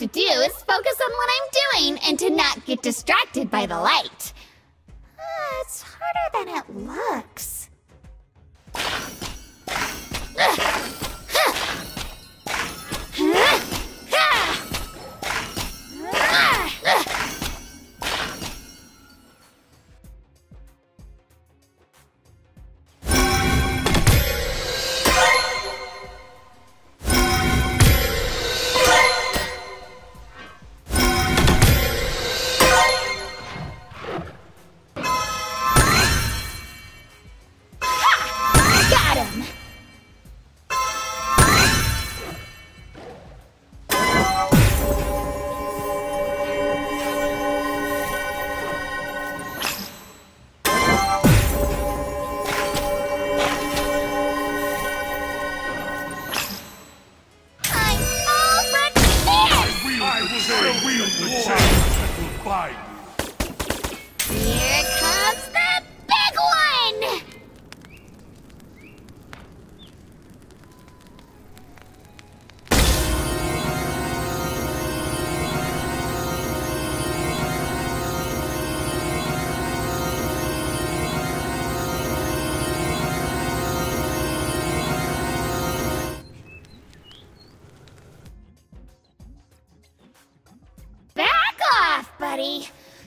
to do is focus on what I'm doing and to not get distracted by the light. It's harder than it looks.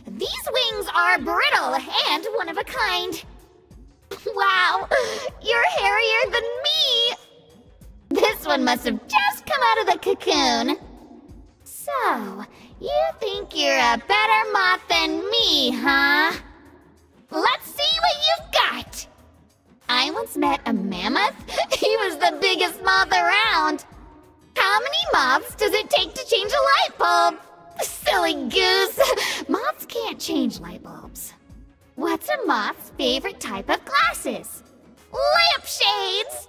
These wings are brittle and one of a kind. Wow, you're hairier than me. This one must have just come out of the cocoon. So, you think you're a better moth than me, huh? Let's see what you've got. I once met a mammoth. He was the biggest moth around. How many moths does it take to change a light bulb? Silly goose! Moths can't change light bulbs. What's a moth's favorite type of glasses? Lampshades!